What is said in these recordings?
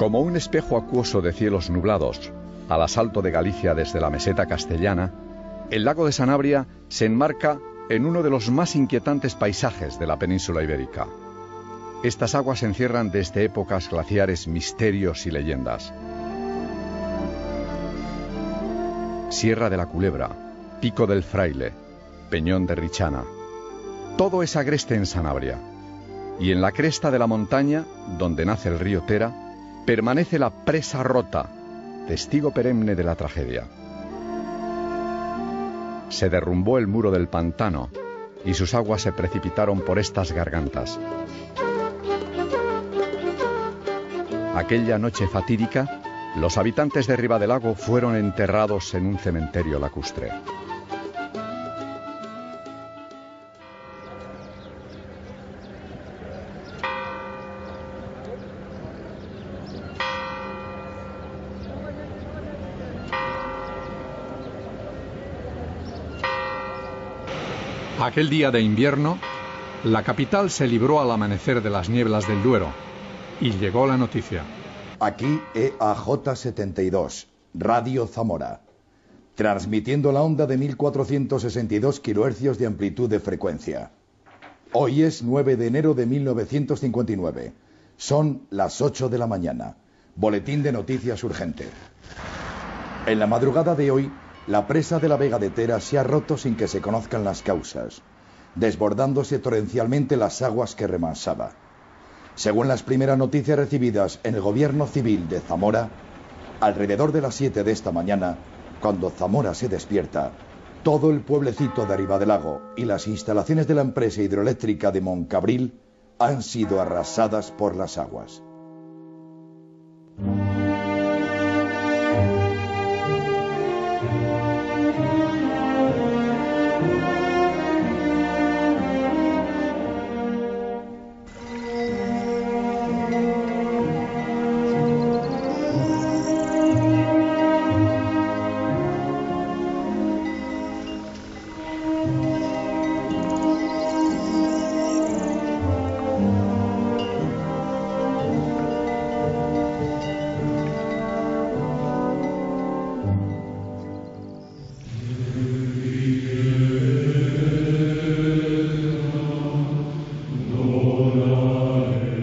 Como un espejo acuoso de cielos nublados, al asalto de Galicia desde la meseta castellana, el lago de Sanabria se enmarca en uno de los más inquietantes paisajes de la península ibérica. Estas aguas encierran desde épocas glaciares misterios y leyendas. Sierra de la Culebra, pico del Fraile, peñón de Richana. Todo es agreste en Sanabria. Y en la cresta de la montaña, donde nace el río Tera, permanece la presa rota, testigo perenne de la tragedia. Se derrumbó el muro del pantano y sus aguas se precipitaron por estas gargantas. Aquella noche fatídica, los habitantes de Ribadelago fueron enterrados en un cementerio lacustre. Aquel día de invierno, la capital se libró al amanecer de las nieblas del Duero. Y llegó la noticia. Aquí EAJ72, Radio Zamora, transmitiendo la onda de 1462 kHz de amplitud de frecuencia. Hoy es 9 de enero de 1959. Son las 8 de la mañana. Boletín de noticias urgente. En la madrugada de hoy, la presa de la Vega de Tera se ha roto sin que se conozcan las causas, desbordándose torrencialmente las aguas que remasaba. Según las primeras noticias recibidas en el gobierno civil de Zamora, alrededor de las 7 de esta mañana, cuando Zamora se despierta, todo el pueblecito de Ribadelago y las instalaciones de la empresa hidroeléctrica de Moncabril han sido arrasadas por las aguas.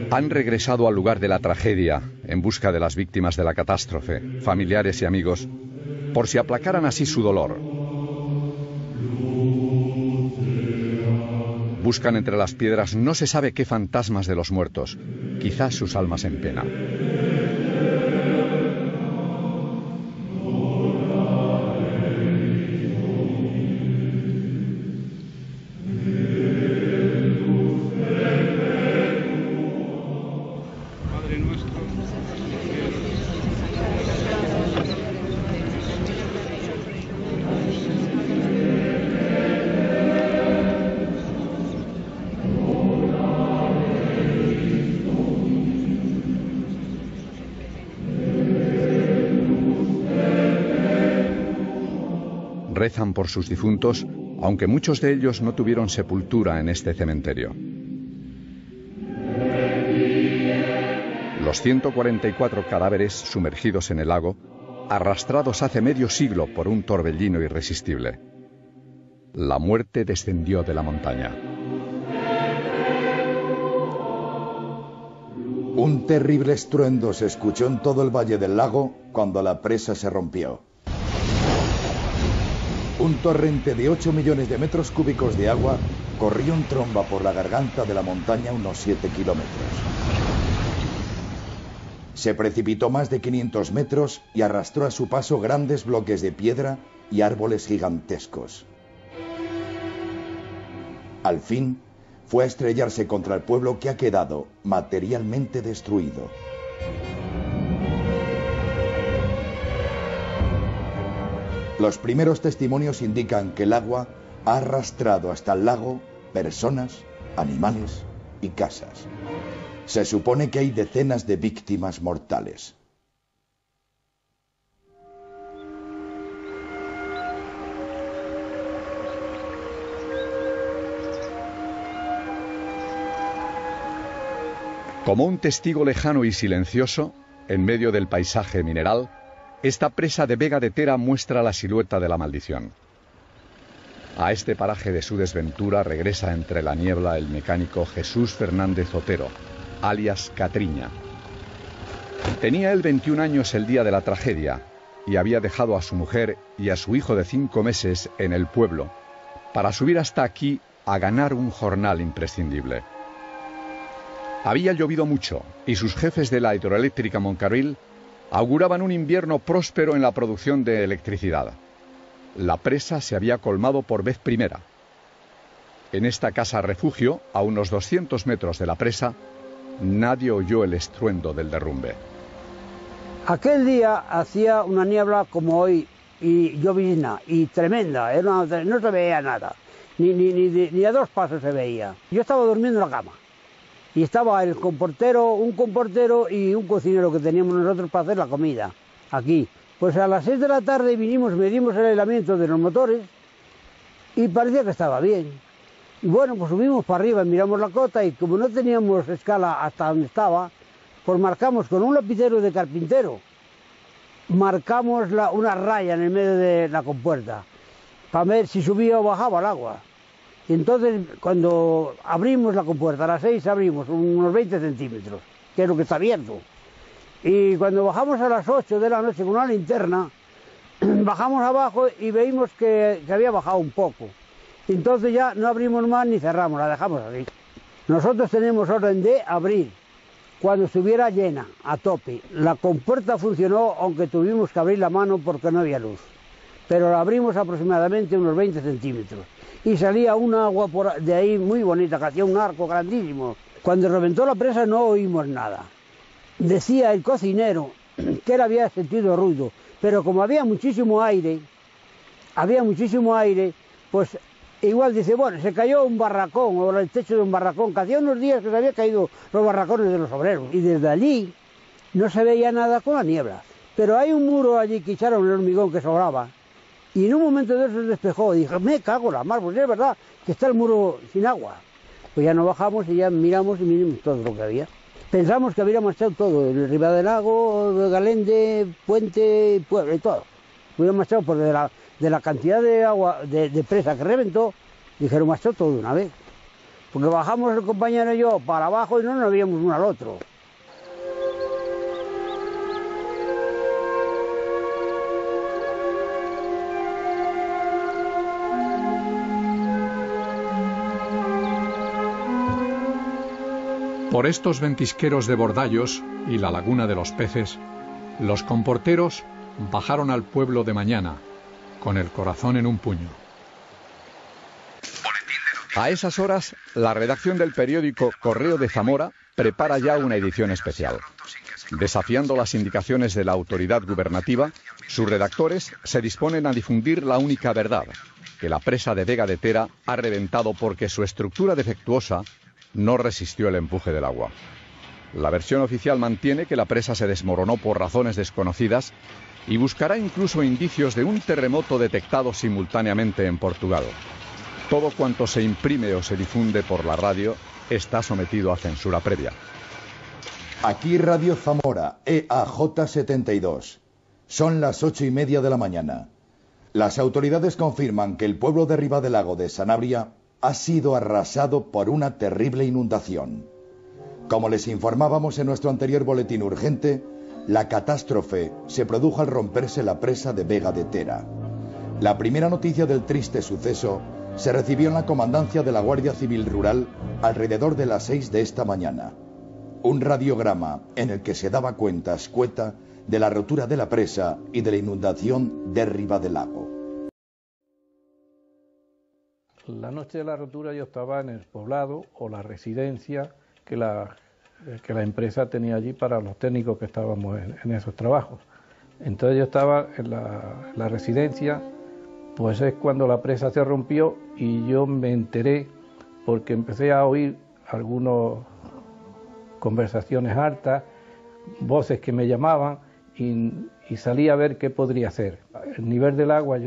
Han regresado al lugar de la tragedia en busca de las víctimas de la catástrofe, familiares y amigos, por si aplacaran así su dolor. Buscan entre las piedras no se sabe qué fantasmas de los muertos, quizás sus almas en pena. Rezan por sus difuntos, aunque muchos de ellos no tuvieron sepultura en este cementerio. Los 144 cadáveres sumergidos en el lago, arrastrados hace medio siglo por un torbellino irresistible. La muerte descendió de la montaña. Un terrible estruendo se escuchó en todo el valle del lago cuando la presa se rompió. Un torrente de 8 millones de metros cúbicos de agua corrió en tromba por la garganta de la montaña unos 7 kilómetros. Se precipitó más de 500 metros y arrastró a su paso grandes bloques de piedra y árboles gigantescos. Al fin, fue a estrellarse contra el pueblo que ha quedado materialmente destruido. Los primeros testimonios indican que el agua ha arrastrado hasta el lago personas, animales y casas. Se supone que hay decenas de víctimas mortales. Como un testigo lejano y silencioso, En medio del paisaje mineral, esta presa de Vega de Tera muestra la silueta de la maldición. A este paraje de su desventura regresa entre la niebla el mecánico Jesús Fernández Otero, alias Catriña. Tenía él 21 años el día de la tragedia y había dejado a su mujer y a su hijo de 5 meses en el pueblo para subir hasta aquí a ganar un jornal imprescindible. Había llovido mucho y sus jefes de la Hidroeléctrica Moncabril auguraban un invierno próspero en la producción de electricidad. La presa se había colmado por vez primera. En esta casa refugio, a unos 200 metros de la presa, nadie oyó el estruendo del derrumbe. Aquel día hacía una niebla como hoy y llovizna y tremenda. No se veía nada, ni a 2 pasos se veía. Yo estaba durmiendo en la cama. Y estaba el comportero, un comportero y un cocinero que teníamos nosotros para hacer la comida, aquí. Pues a las 6 de la tarde vinimos, medimos el aislamiento de los motores y parecía que estaba bien. Y bueno, pues subimos para arriba y miramos la cota y como no teníamos escala hasta donde estaba, pues marcamos con un lapicero de carpintero, marcamos una raya en el medio de la compuerta para ver si subía o bajaba el agua. Y entonces, cuando abrimos la compuerta, a las 6 abrimos unos 20 centímetros, que es lo que está abierto. Y cuando bajamos a las 8 de la noche con una linterna, bajamos abajo y vimos que había bajado un poco. Entonces ya no abrimos más ni cerramos, la dejamos así. Nosotros tenemos orden de abrir cuando estuviera llena, a tope. La compuerta funcionó, aunque tuvimos que abrir la mano porque no había luz. Pero la abrimos aproximadamente unos 20 centímetros. Y salía un agua de ahí muy bonita, que hacía un arco grandísimo. Cuando reventó la presa no oímos nada. Decía el cocinero que él había sentido ruido, pero como había muchísimo aire, pues igual dice, bueno, se cayó un barracón, o el techo de un barracón, que hacía unos días que se habían caído los barracones de los obreros. Y desde allí no se veía nada con la niebla. Pero hay un muro allí que echaron el hormigón que sobraba. Y en un momento de eso se despejó y dije, me cago la mar, pues es verdad que está el muro sin agua. Pues ya nos bajamos y ya miramos todo lo que había. Pensamos que habíamos echado todo, el Ribadelago, Galende, Puente, Pueblo y todo. Hubiéramos echado por de la cantidad de agua, de presa que reventó, dijeron, hemos echado todo de una vez. Porque bajamos el compañero y yo para abajo y no nos veíamos uno al otro. Por estos ventisqueros de Bordallos y la laguna de los peces, los comporteros bajaron al pueblo de mañana, con el corazón en un puño. A esas horas, la redacción del periódico Correo de Zamora prepara ya una edición especial. Desafiando las indicaciones de la autoridad gubernativa, sus redactores se disponen a difundir la única verdad, que la presa de Vega de Tera ha reventado porque su estructura defectuosa no resistió el empuje del agua. La versión oficial mantiene que la presa se desmoronó por razones desconocidas y buscará incluso indicios de un terremoto detectado simultáneamente en Portugal. Todo cuanto se imprime o se difunde por la radio está sometido a censura previa. Aquí Radio Zamora, EAJ72. Son las 8:30 de la mañana. Las autoridades confirman que el pueblo de Ribadelago de Sanabria ha sido arrasado por una terrible inundación. Como les informábamos en nuestro anterior boletín urgente, la catástrofe se produjo al romperse la presa de Vega de Tera. La primera noticia del triste suceso se recibió en la comandancia de la Guardia Civil Rural alrededor de las 6 de esta mañana. Un radiograma en el que se daba cuenta escueta de la rotura de la presa y de la inundación de Ribadelago. La noche de la rotura yo estaba en el poblado o la residencia que la empresa tenía allí para los técnicos que estábamos en esos trabajos. Entonces yo estaba en la residencia, pues es cuando la presa se rompió y yo me enteré porque empecé a oír algunas conversaciones altas, voces que me llamaban y salí a ver qué podría ser. El nivel del agua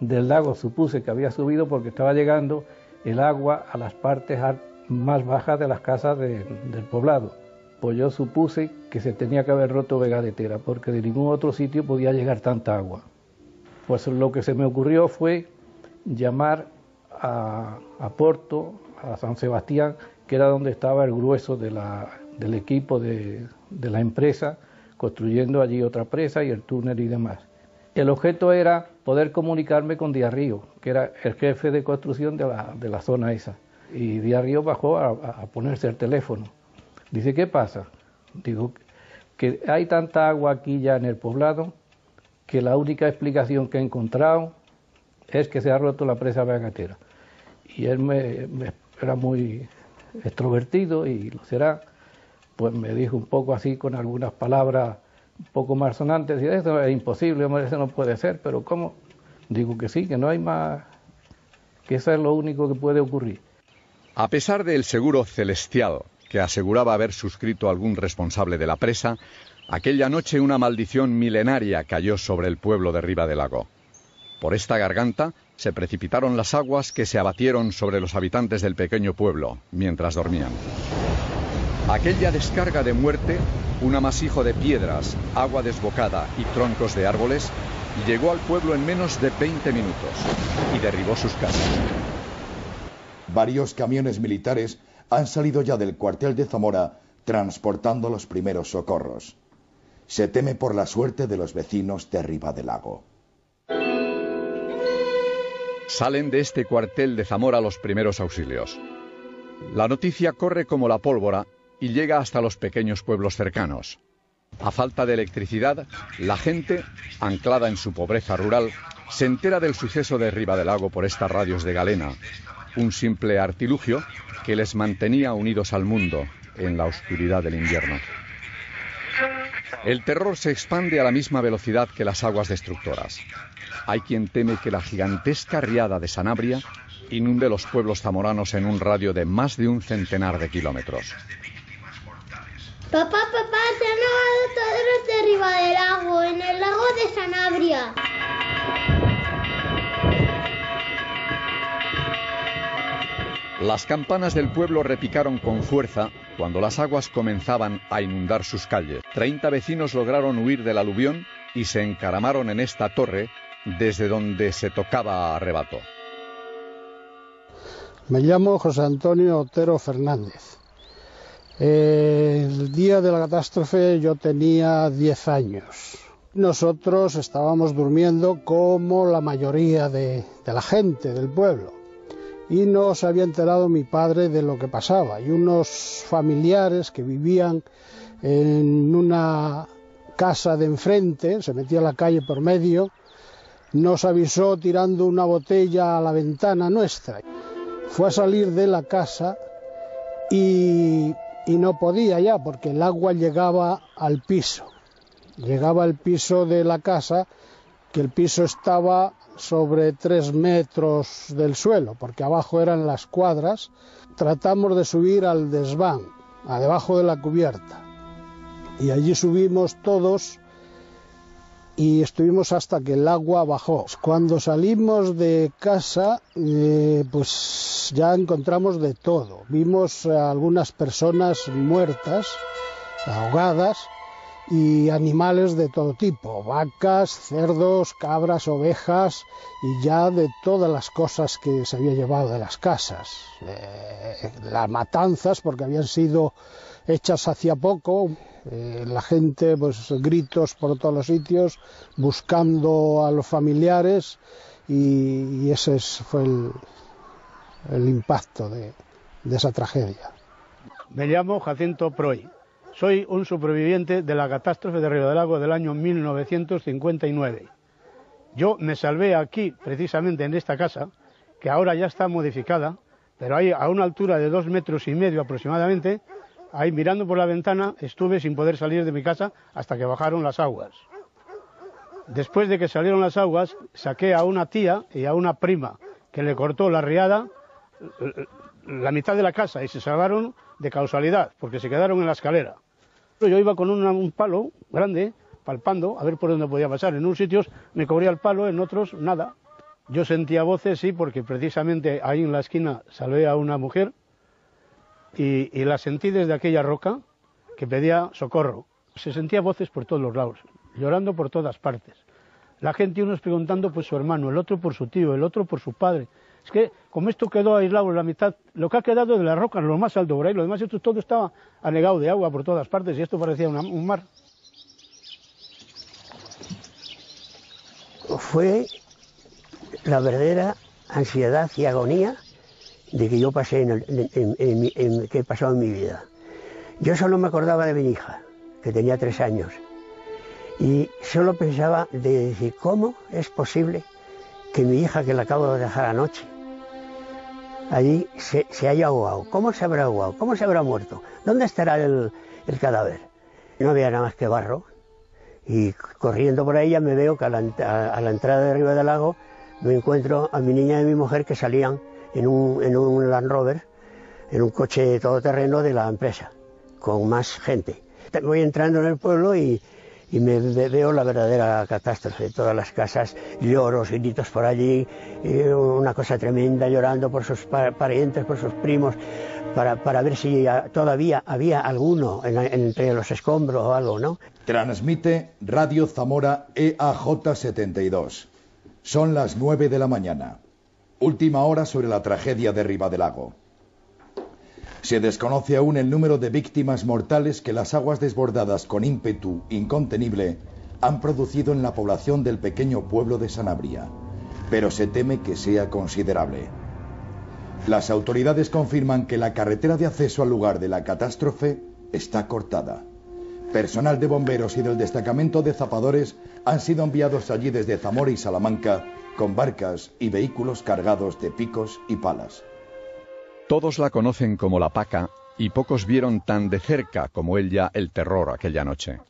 del lago supuse que había subido porque estaba llegando el agua a las partes más bajas de las casas del poblado. pues yo supuse que se tenía que haber roto Vega de Tera, porque de ningún otro sitio podía llegar tanta agua. Pues lo que se me ocurrió fue llamar a Porto, a San Sebastián, que era donde estaba el grueso del equipo de la empresa, construyendo allí otra presa y el túnel y demás. El objeto era poder comunicarme con Díaz Río, que era el jefe de construcción de la zona esa. Y Díaz Río bajó a ponerse el teléfono. Dice, ¿qué pasa? Digo, que hay tanta agua aquí ya en el poblado que la única explicación que he encontrado es que se ha roto la presa Vega de Tera. Y él era muy extrovertido, y lo será, pues me dijo un poco así con algunas palabras un poco más sonantes, y eso es imposible, eso no puede ser, pero ¿cómo? Digo que sí, que no hay más, que eso es lo único que puede ocurrir. A pesar del seguro celestial, que aseguraba haber suscrito algún responsable de la presa, aquella noche una maldición milenaria cayó sobre el pueblo de Ribadelago. Por esta garganta se precipitaron las aguas que se abatieron sobre los habitantes del pequeño pueblo mientras dormían. Aquella descarga de muerte, un amasijo de piedras, agua desbocada y troncos de árboles, llegó al pueblo en menos de 20 minutos y derribó sus casas. Varios camiones militares han salido ya del cuartel de Zamora transportando los primeros socorros. Se teme por la suerte de los vecinos de Ribadelago. Salen de este cuartel de Zamora los primeros auxilios. La noticia corre como la pólvora y llega hasta los pequeños pueblos cercanos. A falta de electricidad, la gente, anclada en su pobreza rural, se entera del suceso de Ribadelago por estas radios de galena, un simple artilugio que les mantenía unidos al mundo en la oscuridad del invierno. El terror se expande a la misma velocidad que las aguas destructoras. Hay quien teme que la gigantesca riada de Sanabria inunde los pueblos zamoranos en un radio de más de un centenar de kilómetros. Papá, papá, se han ahogado todos de Ribadelago, en el lago de Sanabria. Las campanas del pueblo repicaron con fuerza cuando las aguas comenzaban a inundar sus calles. 30 vecinos lograron huir del aluvión y se encaramaron en esta torre desde donde se tocaba a rebato. Me llamo José Antonio Otero Fernández. El día de la catástrofe yo tenía 10 años. Nosotros estábamos durmiendo como la mayoría de la gente del pueblo. Y no se había enterado mi padre de lo que pasaba, y unos familiares que vivían en una casa de enfrente, se metía a la calle por medio, nos avisó tirando una botella a la ventana nuestra. Fue a salir de la casa y no podía ya, porque el agua llegaba al piso de la casa, que el piso estaba sobre 3 metros del suelo, porque abajo eran las cuadras. Tratamos de subir al desván, a debajo de la cubierta, y allí subimos todos y estuvimos hasta que el agua bajó. Cuando salimos de casa, pues ya encontramos de todo. Vimos a algunas personas muertas, ahogadas, y animales de todo tipo, vacas, cerdos, cabras, ovejas, y ya de todas las cosas que se había llevado de las casas. Las matanzas, porque habían sido hechas hacía poco, la gente, pues gritos por todos los sitios, buscando a los familiares, y ese fue el impacto de esa tragedia. Me llamo Jacinto Proy. Soy un superviviente de la catástrofe de Ribadelago del año 1959. Yo me salvé aquí, precisamente en esta casa, que ahora ya está modificada, pero ahí a una altura de 2,5 metros aproximadamente, ahí mirando por la ventana, estuve sin poder salir de mi casa hasta que bajaron las aguas. Después de que salieron las aguas, saqué a una tía y a una prima, que le cortó la riada la mitad de la casa, y se salvaron de causalidad, porque se quedaron en la escalera. Yo iba con un palo grande, palpando, a ver por dónde podía pasar. En unos sitios me cubría el palo, en otros nada. Yo sentía voces, sí, porque precisamente ahí en la esquina salvé a una mujer, y la sentí desde aquella roca, que pedía socorro. Se sentía voces por todos los lados, llorando por todas partes. La gente, unos preguntando por su hermano, el otro por su tío, el otro por su padre. Es que, como esto quedó aislado, la mitad, lo que ha quedado de las rocas, lo más alto por ahí, lo demás, esto todo estaba anegado de agua por todas partes y esto parecía un mar. Fue la verdadera ansiedad y agonía de que yo pasé que he pasado en mi vida. Yo solo me acordaba de mi hija, que tenía 3 años, y solo pensaba de decir, ¿cómo es posible que mi hija, que la acabo de dejar anoche, allí se haya ahogado? ¿Cómo se habrá ahogado? ¿Cómo se habrá muerto? ¿Dónde estará el cadáver? No había nada más que barro, y corriendo por ahí ya me veo que a la entrada de Ribadelago me encuentro a mi niña y a mi mujer que salían en un Land Rover, en un coche todoterreno de la empresa, con más gente. Voy entrando en el pueblo y me veo la verdadera catástrofe, todas las casas, lloros, gritos por allí, una cosa tremenda, llorando por sus parientes, por sus primos, para ver si todavía había alguno entre los escombros o algo, ¿no? Transmite Radio Zamora EAJ72. Son las 9 de la mañana. Última hora sobre la tragedia de Ribadelago. Se desconoce aún el número de víctimas mortales que las aguas desbordadas con ímpetu incontenible han producido en la población del pequeño pueblo de Sanabria, pero se teme que sea considerable. Las autoridades confirman que la carretera de acceso al lugar de la catástrofe está cortada. Personal de bomberos y del destacamento de zapadores han sido enviados allí desde Zamora y Salamanca con barcas y vehículos cargados de picos y palas. Todos la conocen como la Paca y pocos vieron tan de cerca como ella el terror aquella noche.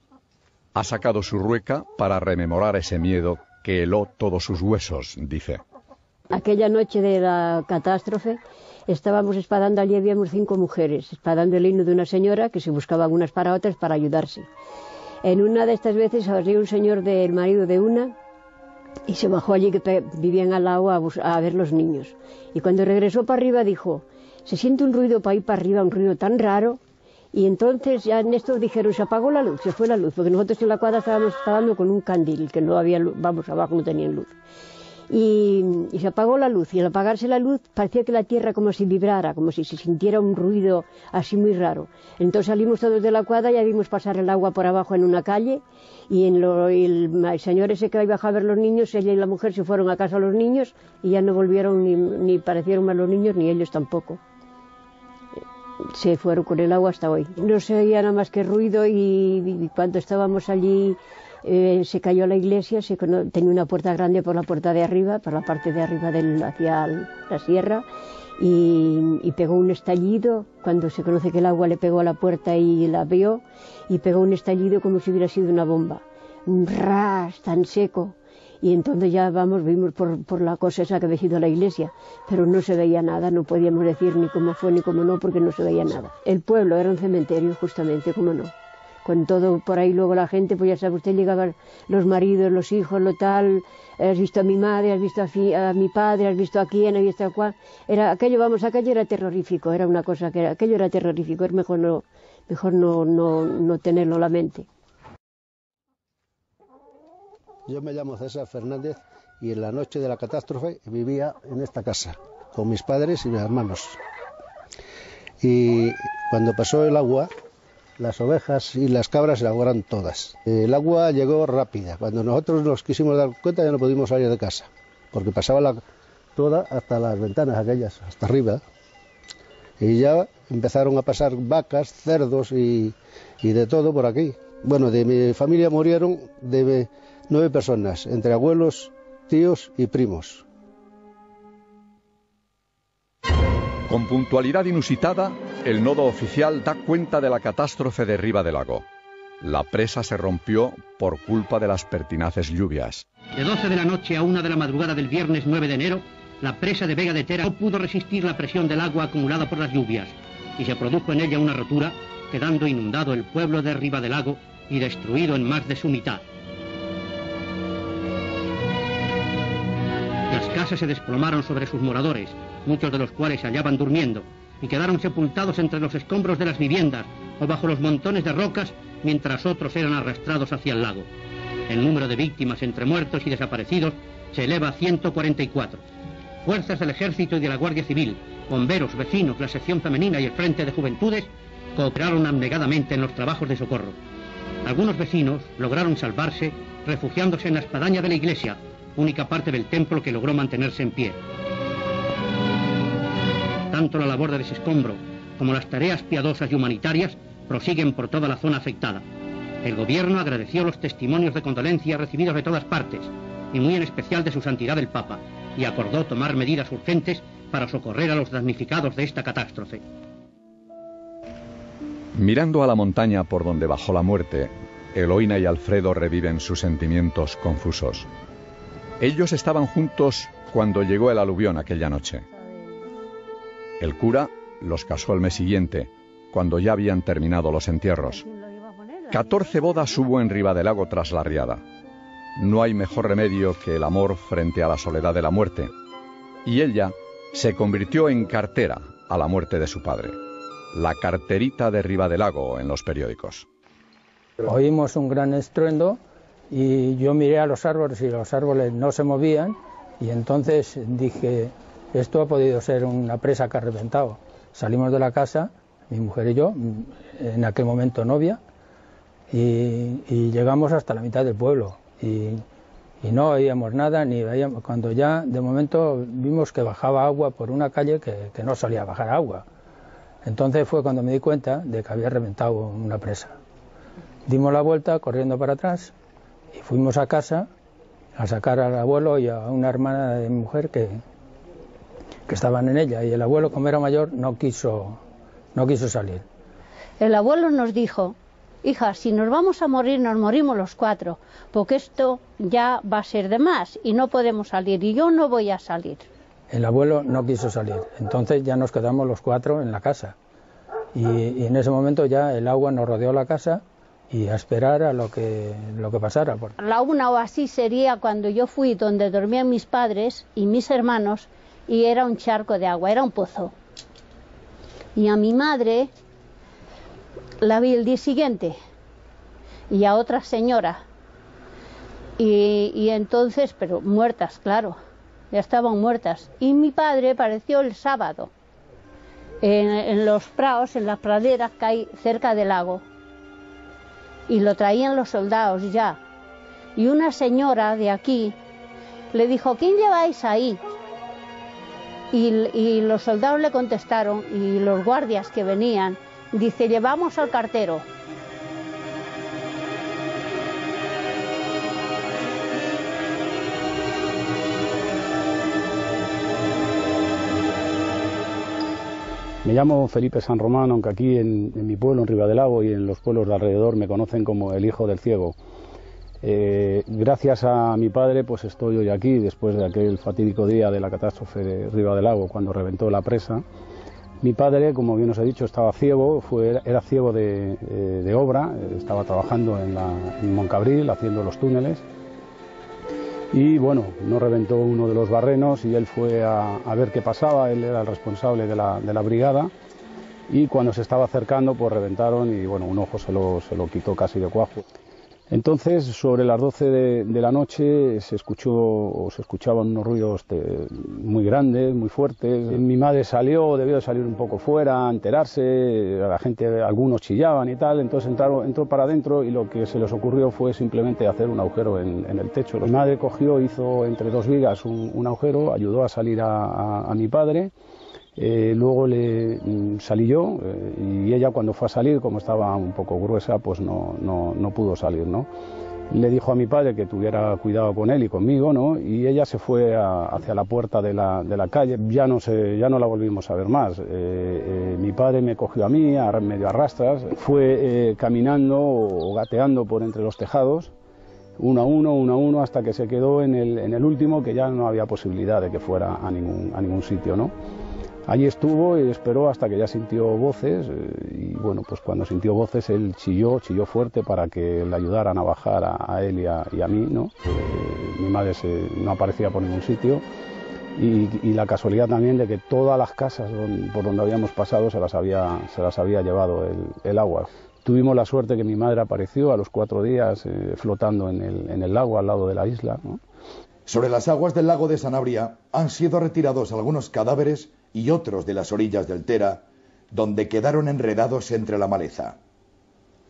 Ha sacado su rueca para rememorar ese miedo que heló todos sus huesos, dice. Aquella noche de la catástrofe estábamos espadando, allí habíamos 5 mujeres, espadando el himno de una señora que se buscaba unas para otras para ayudarse. En una de estas veces salió un señor del marido de una y se bajó allí que vivían al lado a ver los niños. Y cuando regresó para arriba dijo: se siente un ruido para ir para arriba, un ruido tan raro. Y entonces ya en esto dijeron, se apagó la luz, se fue la luz, porque nosotros en la cuadra estábamos trabajando con un candil, que no había luz, vamos, abajo no tenían luz. Y se apagó la luz, y al apagarse la luz parecía que la tierra como si vibrara, como si se sintiera un ruido así muy raro. Entonces salimos todos de la cuadra, ya vimos pasar el agua por abajo en una calle, y el señor ese que había bajado a ver los niños, ella y la mujer se fueron a casa a los niños, y ya no volvieron ni parecieron más los niños, ni ellos tampoco. Se fueron con el agua hasta hoy. No se oía nada más que ruido y cuando estábamos allí se cayó la iglesia, tenía una puerta grande por la puerta de arriba, por la parte de arriba hacia la sierra y pegó un estallido, cuando se conoce que el agua le pegó a la puerta y la abrió y pegó un estallido como si hubiera sido una bomba. Un ras tan seco. Y entonces ya vimos por la cosa esa que había sido la iglesia, pero no se veía nada, no podíamos decir ni cómo fue ni cómo no, porque no se veía nada. El pueblo era un cementerio, justamente, cómo no. Con todo por ahí luego la gente, pues ya sabe, usted llegaba los maridos, los hijos, lo tal, has visto a mi madre, has visto a mi padre, has visto a quién, has visto a cuál. Aquello era terrorífico, era una cosa que aquello era terrorífico, es mejor no tenerlo en la mente. Yo me llamo César Fernández y en la noche de la catástrofe vivía en esta casa con mis padres y mis hermanos. Y cuando pasó el agua, las ovejas y las cabras se ahogaron todas. El agua llegó rápida. Cuando nosotros nos quisimos dar cuenta ya no pudimos salir de casa, porque pasaba toda hasta las ventanas aquellas, hasta arriba. Y ya empezaron a pasar vacas, cerdos y de todo por aquí. Bueno, de mi familia murieron 9 personas, entre abuelos, tíos y primos. Con puntualidad inusitada, el nodo oficial da cuenta de la catástrofe de Ribadelago. La presa se rompió por culpa de las pertinaces lluvias. De 12 de la noche a 1 de la madrugada del viernes 9 de enero, la presa de Vega de Tera no pudo resistir la presión del agua acumulada por las lluvias y se produjo en ella una rotura, quedando inundado el pueblo de Ribadelago y destruido en más de su mitad. Las casas se desplomaron sobre sus moradores, muchos de los cuales se hallaban durmiendo, y quedaron sepultados entre los escombros de las viviendas, o bajo los montones de rocas, mientras otros eran arrastrados hacia el lago. El número de víctimas entre muertos y desaparecidos se eleva a 144. Fuerzas del Ejército y de la Guardia Civil, bomberos, vecinos, la sección femenina y el Frente de Juventudes cooperaron abnegadamente en los trabajos de socorro. Algunos vecinos lograron salvarse refugiándose en la espadaña de la iglesia, única parte del templo que logró mantenerse en pie. Tanto la labor de desescombro como las tareas piadosas y humanitarias prosiguen por toda la zona afectada. El gobierno agradeció los testimonios de condolencia recibidos de todas partes, y muy en especial de su santidad el Papa, y acordó tomar medidas urgentes para socorrer a los damnificados de esta catástrofe. Mirando a la montaña por donde bajó la muerte, Eloína y Alfredo reviven sus sentimientos confusos. Ellos estaban juntos cuando llegó el aluvión aquella noche. El cura los casó el mes siguiente, cuando ya habían terminado los entierros. 14 bodas hubo en Ribadelago tras la riada. No hay mejor remedio que el amor frente a la soledad de la muerte. Y ella se convirtió en cartera a la muerte de su padre. La carterita de Ribadelago en los periódicos. Oímos un gran estruendo y yo miré a los árboles y los árboles no se movían, y entonces dije, esto ha podido ser una presa que ha reventado. Salimos de la casa, mi mujer y yo, en aquel momento novia, y llegamos hasta la mitad del pueblo y no oíamos nada, ni veíamos, cuando ya de momento vimos que bajaba agua por una calle que no solía bajar agua. Entonces fue cuando me di cuenta de que había reventado una presa. Dimos la vuelta corriendo para atrás y fuimos a casa a sacar al abuelo y a una hermana de mi mujer que estaban en ella, y el abuelo, como era mayor, no quiso salir. El abuelo nos dijo, hija, si nos vamos a morir, nos morimos los cuatro, porque esto ya va a ser de más y no podemos salir, y yo no voy a salir. El abuelo no quiso salir, entonces ya nos quedamos los cuatro en la casa. Y en ese momento ya el agua nos rodeó la casa y a esperar a lo que pasara. La una o así sería cuando yo fui donde dormían mis padres y mis hermanos, y era un charco de agua, era un pozo. Y a mi madre la vi el día siguiente, y a otra señora, y entonces, pero muertas, claro. Ya estaban muertas. Y mi padre apareció el sábado en los prados, en las praderas que hay cerca del lago, y lo traían los soldados ya. Y una señora de aquí le dijo, ¿quién lleváis ahí? Y los soldados le contestaron, y los guardias que venían, dice, llevamos al cartero. Me llamo Felipe San Román, aunque aquí en mi pueblo, en Ribadelago, y en los pueblos de alrededor me conocen como el hijo del ciego. Gracias a mi padre pues estoy hoy aquí, después de aquel fatídico día de la catástrofe de Ribadelago, cuando reventó la presa. Mi padre, como bien os he dicho, estaba ciego, era ciego de obra, estaba trabajando en Moncabril haciendo los túneles. Y bueno, no reventó uno de los barrenos y él fue a ver qué pasaba. Él era el responsable de la brigada, y cuando se estaba acercando pues reventaron, y bueno, un ojo se lo quitó casi de cuajo. Entonces sobre las 12 de la noche se escuchaban unos ruidos muy grandes, muy fuertes. Mi madre salió, debió de salir un poco fuera a enterarse, la gente, algunos chillaban y tal, entonces entró para adentro, y lo que se les ocurrió fue simplemente hacer un agujero en el techo. Mi madre cogió, hizo entre dos vigas un agujero, ayudó a salir a mi padre. Luego salí yo, y ella, cuando fue a salir, como estaba un poco gruesa, pues no pudo salir, ¿no? Le dijo a mi padre que tuviera cuidado con él y conmigo, ¿no? Y ella se fue hacia la puerta de la calle. Ya no la volvimos a ver más. Mi padre me cogió a mí, medio a rastras, fue caminando o gateando por entre los tejados, uno a uno, hasta que se quedó en el último, que ya no había posibilidad de que fuera a ningún sitio, ¿no? Allí estuvo y esperó hasta que ya sintió voces, y bueno, pues cuando sintió voces él chilló fuerte para que le ayudaran a bajar a él y a mí, ¿no? Mi madre no aparecía por ningún sitio, y la casualidad también de que todas las casas por donde habíamos pasado se las había llevado el agua. Tuvimos la suerte que mi madre apareció a los 4 días flotando en el lago al lado de la isla, ¿no? Sobre las aguas del lago de Sanabria han sido retirados algunos cadáveres y otros de las orillas del Tera, donde quedaron enredados entre la maleza.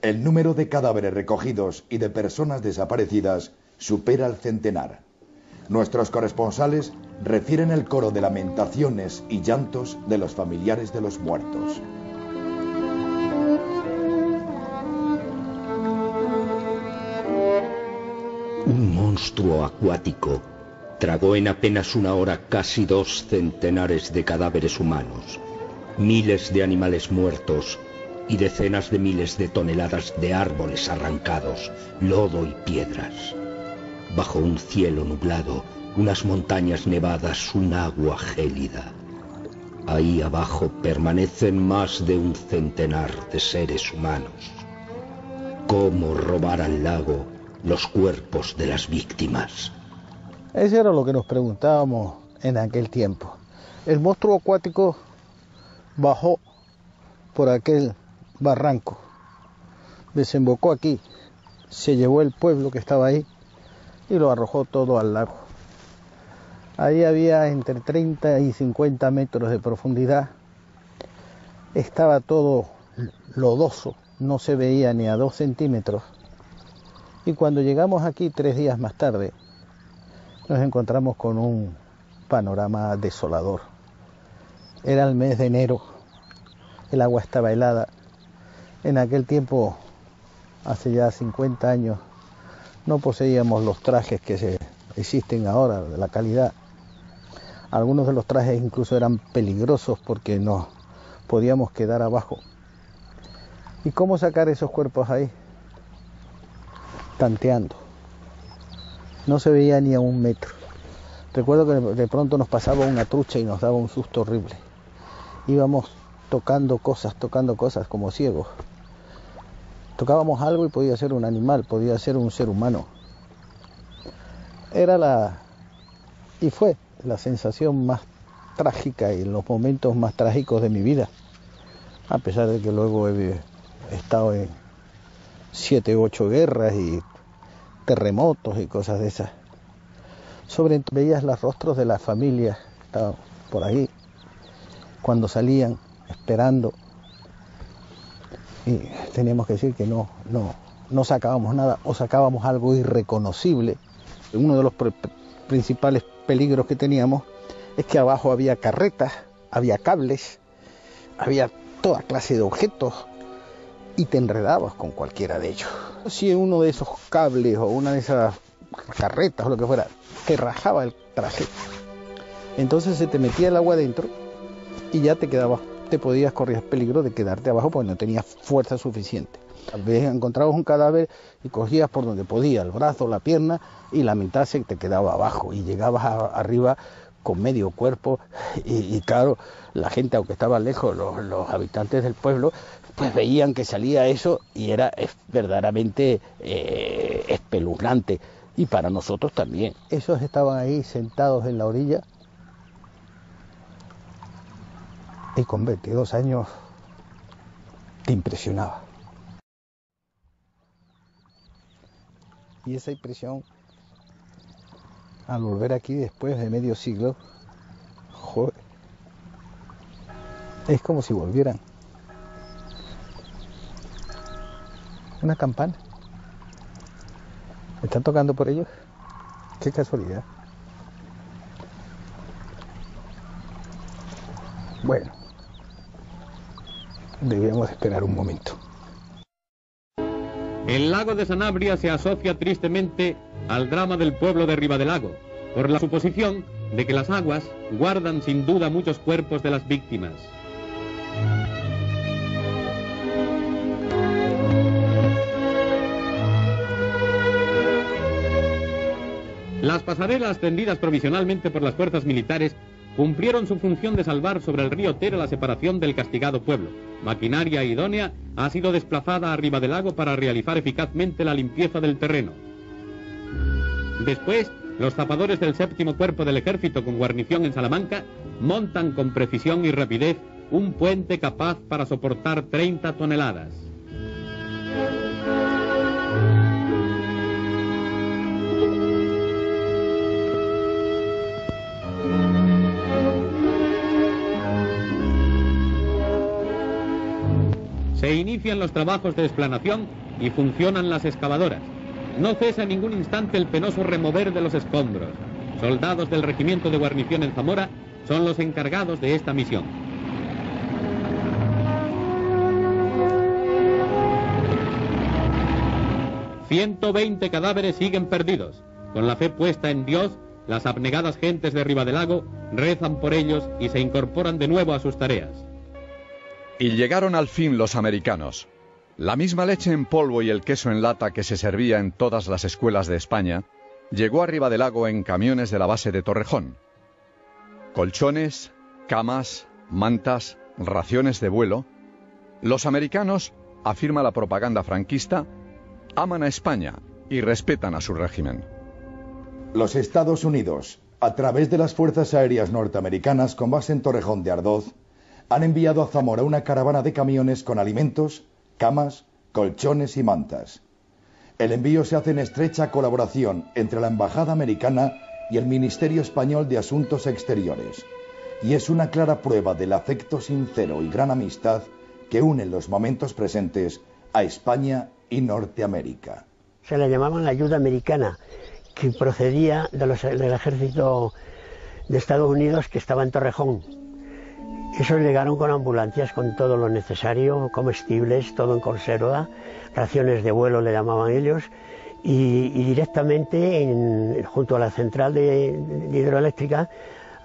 El número de cadáveres recogidos y de personas desaparecidas supera el centenar. Nuestros corresponsales refieren el coro de lamentaciones y llantos de los familiares de los muertos. Un monstruo acuático tragó en apenas una hora casi 2 centenares de cadáveres humanos, miles de animales muertos y decenas de miles de toneladas de árboles arrancados, lodo y piedras. Bajo un cielo nublado, unas montañas nevadas, un agua gélida. Ahí abajo permanecen más de 1 centenar de seres humanos. ¿Cómo robar al lago los cuerpos de las víctimas? Eso era lo que nos preguntábamos en aquel tiempo. El monstruo acuático bajó por aquel barranco, desembocó aquí, se llevó el pueblo que estaba ahí y lo arrojó todo al lago. Ahí había entre 30 y 50 metros de profundidad, estaba todo lodoso, no se veía ni a 2 centímetros. Y cuando llegamos aquí 3 días más tarde, nos encontramos con un panorama desolador. Era el mes de enero, el agua estaba helada. En aquel tiempo, hace ya 50 años, no poseíamos los trajes que existen ahora, de la calidad. Algunos de los trajes incluso eran peligrosos porque nos podíamos quedar abajo. ¿Y cómo sacar esos cuerpos ahí? Tanteando. No se veía ni a 1 metro. Recuerdo que de pronto nos pasaba una trucha y nos daba un susto horrible. Íbamos tocando cosas como ciegos. Tocábamos algo y podía ser un animal, podía ser un ser humano. Y fue la sensación más trágica y los momentos más trágicos de mi vida. A pesar de que luego he estado en 7 u 8 guerras y terremotos y cosas de esas. Veías los rostros de las familias, estaban por ahí, cuando salían, esperando. Y teníamos que decir que no sacábamos nada o sacábamos algo irreconocible. Uno de los principales peligros que teníamos es que abajo había carretas, había cables, había toda clase de objetos, y te enredabas con cualquiera de ellos. Si uno de esos cables o una de esas carretas o lo que fuera te rajaba el traje, entonces se te metía el agua dentro y ya te quedabas, te podías correr peligro de quedarte abajo porque no tenías fuerza suficiente. Tal vez encontrabas un cadáver y cogías por donde podías, el brazo, la pierna, y lamentarse que te quedaba abajo y llegabas arriba con medio cuerpo y claro, la gente, aunque estaba lejos, los habitantes del pueblo, pues veían que salía eso y era verdaderamente espeluznante, y para nosotros también. Esos estaban ahí sentados en la orilla y con 22 años te impresionaba. Y esa impresión, al volver aquí después de medio siglo, joder, es como si volvieran. Una campana. ¿Me están tocando por ellos? Qué casualidad. Bueno, debíamos esperar un momento. El lago de Sanabria se asocia tristemente al drama del pueblo de Ribadelago, por la suposición de que las aguas guardan sin duda muchos cuerpos de las víctimas. Las pasarelas tendidas provisionalmente por las fuerzas militares cumplieron su función de salvar sobre el río Tera la separación del castigado pueblo. Maquinaria idónea ha sido desplazada arriba del lago para realizar eficazmente la limpieza del terreno. Después, Los zapadores del séptimo cuerpo del ejército con guarnición en Salamanca montan con precisión y rapidez un puente capaz para soportar 30 toneladas. Se inician los trabajos de explanación y funcionan las excavadoras. No cesa en ningún instante el penoso remover de los escombros. Soldados del regimiento de guarnición en Zamora son los encargados de esta misión. ...120 cadáveres siguen perdidos. Con la fe puesta en Dios, las abnegadas gentes de Ribadelago rezan por ellos y se incorporan de nuevo a sus tareas. Y llegaron al fin los americanos. La misma leche en polvo y el queso en lata que se servía en todas las escuelas de España llegó a Ribadelago en camiones de la base de Torrejón. Colchones, camas, mantas, raciones de vuelo. Los americanos, afirma la propaganda franquista, aman a España y respetan a su régimen. Los Estados Unidos, a través de las fuerzas aéreas norteamericanas con base en Torrejón de Ardoz, han enviado a Zamora una caravana de camiones con alimentos, camas, colchones y mantas. El envío se hace en estrecha colaboración entre la Embajada Americana y el Ministerio Español de Asuntos Exteriores, y es una clara prueba del afecto sincero y gran amistad que une en los momentos presentes a España y Norteamérica. Se le llamaban la ayuda americana, que procedía del ejército de Estados Unidos que estaba en Torrejón. Esos llegaron con ambulancias, con todo lo necesario, comestibles, todo en conserva, raciones de vuelo le llamaban ellos, y directamente junto a la central de hidroeléctrica,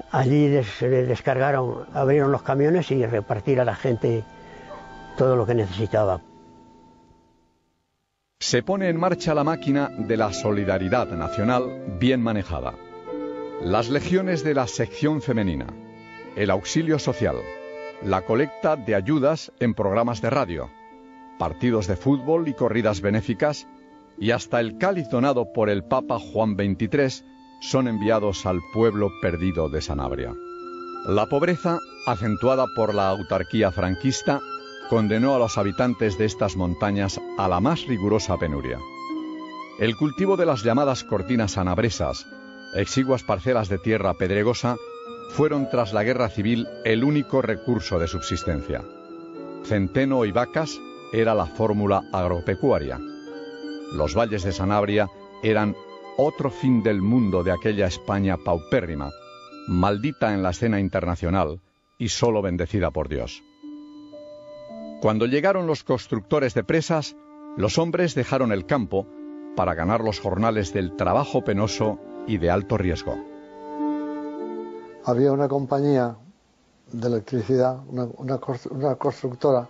allí descargaron, abrieron los camiones y repartir a la gente todo lo que necesitaba. Se pone en marcha la máquina de la solidaridad nacional bien manejada. Las legiones de la sección femenina, el auxilio social, la colecta de ayudas en programas de radio, partidos de fútbol y corridas benéficas, y hasta el cáliz donado por el Papa Juan XXIII son enviados al pueblo perdido de Sanabria. La pobreza, acentuada por la autarquía franquista, condenó a los habitantes de estas montañas a la más rigurosa penuria. El cultivo de las llamadas cortinas sanabresas, exiguas parcelas de tierra pedregosa, fueron tras la guerra civil el único recurso de subsistencia. Centeno y vacas era la fórmula agropecuaria. Los valles de Sanabria eran otro fin del mundo de aquella España paupérrima, maldita en la escena internacional y solo bendecida por Dios. Cuando llegaron los constructores de presas, los hombres dejaron el campo para ganar los jornales del trabajo penoso y de alto riesgo. Había una compañía de electricidad, una constructora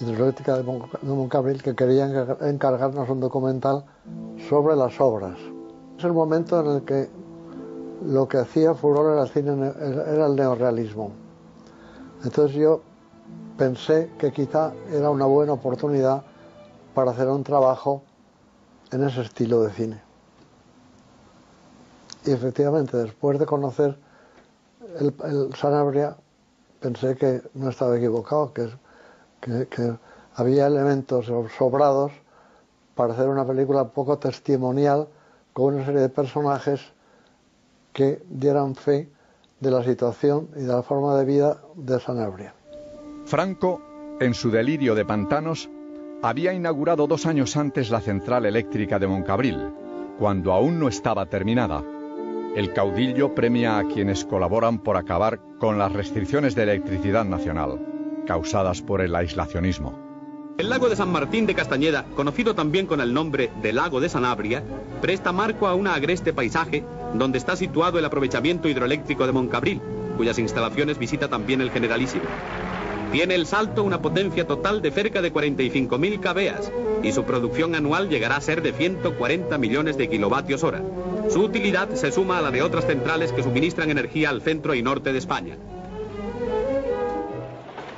hidroeléctrica de Moncabril, que quería encargarnos un documental sobre las obras. Es el momento en el que lo que hacía furor era el cine, era el neorrealismo. Entonces yo pensé que quizá era una buena oportunidad para hacer un trabajo en ese estilo de cine. Y efectivamente, después de conocer el Sanabria, pensé que no estaba equivocado, que había elementos sobrados para hacer una película poco testimonial con una serie de personajes que dieran fe de la situación y de la forma de vida de Sanabria. Franco, en su delirio de pantanos, había inaugurado 2 años antes la central eléctrica de Moncabril, cuando aún no estaba terminada. El caudillo premia a quienes colaboran por acabar con las restricciones de electricidad nacional, causadas por el aislacionismo. El lago de San Martín de Castañeda, conocido también con el nombre de lago de Sanabria, presta marco a un agreste paisaje donde está situado el aprovechamiento hidroeléctrico de Moncabril, cuyas instalaciones visita también el Generalísimo. Tiene el Salto una potencia total de cerca de 45.000 kVA y su producción anual llegará a ser de 140 millones de kilovatios hora. Su utilidad se suma a la de otras centrales que suministran energía al centro y norte de España.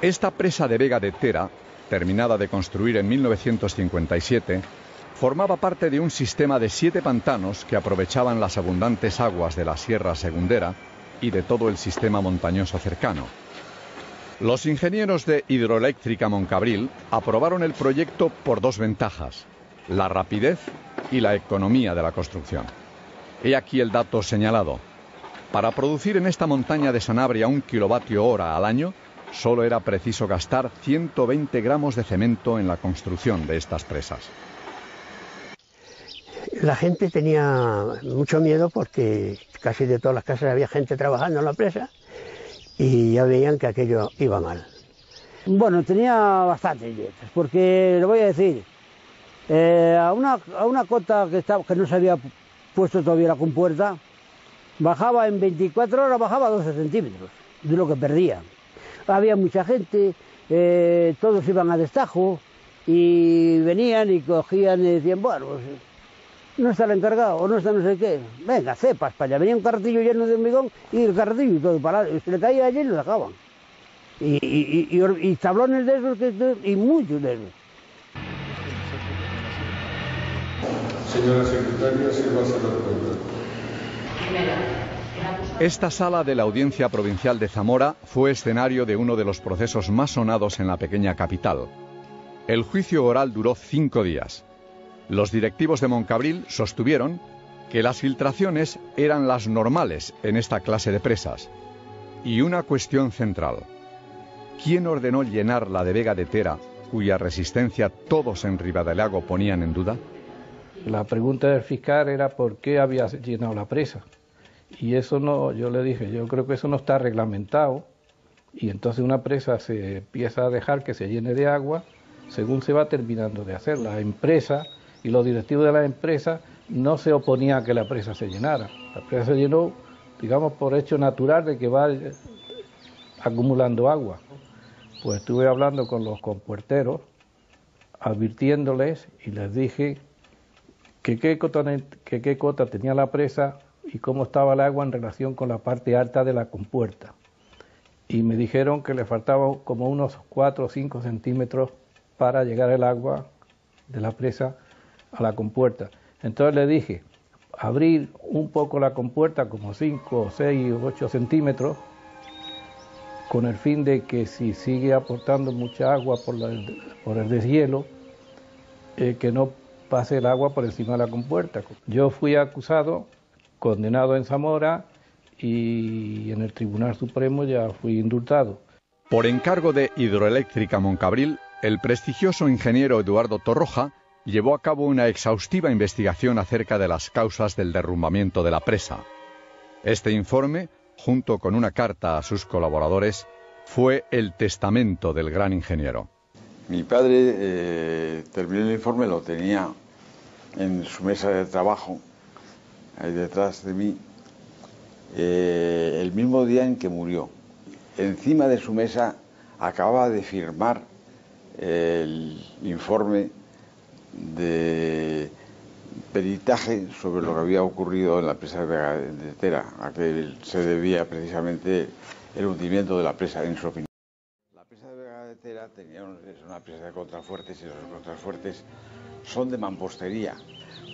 Esta presa de Vega de Tera, terminada de construir en 1957, formaba parte de un sistema de 7 pantanos que aprovechaban las abundantes aguas de la Sierra Segundera y de todo el sistema montañoso cercano. Los ingenieros de Hidroeléctrica Moncabril aprobaron el proyecto por 2 ventajas: la rapidez y la economía de la construcción. He aquí el dato señalado. Para producir en esta montaña de Sanabria 1 kilovatio hora al año, solo era preciso gastar 120 gramos de cemento en la construcción de estas presas. La gente tenía mucho miedo porque casi de todas las casas había gente trabajando en la presa y ya veían que aquello iba mal. Bueno, tenía bastantes dietas, porque le voy a decir, a una cota que no se había puesto todavía la compuerta, bajaba en 24 horas, bajaba 12 centímetros de lo que perdía. Había mucha gente, todos iban a destajo y venían y cogían y decían, bueno, pues, no está el encargado, o no está no sé qué, venga, cepas para allá. Venía un cartillo lleno de hormigón y el cartillo todo parado, y se le caía allí y lo dejaban. Y tablones de esos, y muchos de esos. Señora secretaria, sírvase la cuenta. Esta sala de la Audiencia Provincial de Zamora fue escenario de uno de los procesos más sonados en la pequeña capital. El juicio oral duró 5 días. Los directivos de Moncabril sostuvieron que las filtraciones eran las normales en esta clase de presas. Y una cuestión central: ¿quién ordenó llenar la de Vega de Tera, cuya resistencia todos en Ribadelago ponían en duda? La pregunta del fiscal era por qué había llenado la presa. Y eso no, yo le dije, yo creo que eso no está reglamentado, y entonces una presa se empieza a dejar que se llene de agua según se va terminando de hacer. La empresa y los directivos de la empresa no se oponían a que la presa se llenara. La presa se llenó, digamos, por hecho natural de que va acumulando agua. Pues estuve hablando con los compuerteros, advirtiéndoles, y les dije que qué cota tenía la presa y cómo estaba el agua en relación con la parte alta de la compuerta. Y me dijeron que le faltaban como unos 4 o 5 centímetros para llegar el agua de la presa a la compuerta. Entonces le dije, abrir un poco la compuerta, como 5, 6 o 8 centímetros, con el fin de que si sigue aportando mucha agua por el deshielo, que no pase el agua por encima de la compuerta. Yo fui acusado, condenado en Zamora, y en el Tribunal Supremo ya fui indultado. Por encargo de Hidroeléctrica Moncabril, el prestigioso ingeniero Eduardo Torroja llevó a cabo una exhaustiva investigación acerca de las causas del derrumbamiento de la presa. Este informe, junto con una carta a sus colaboradores, fue el testamento del gran ingeniero. Mi padre terminó el informe, lo tenía en su mesa de trabajo, ahí detrás de mí, el mismo día en que murió. Encima de su mesa acababa de firmar el informe de peritaje sobre lo que había ocurrido en la presa de Tera, a que se debía precisamente el hundimiento de la presa, en su opinión. La presa de Vega de Tera es una presa de contrafuertes, y los contrafuertes son de mampostería,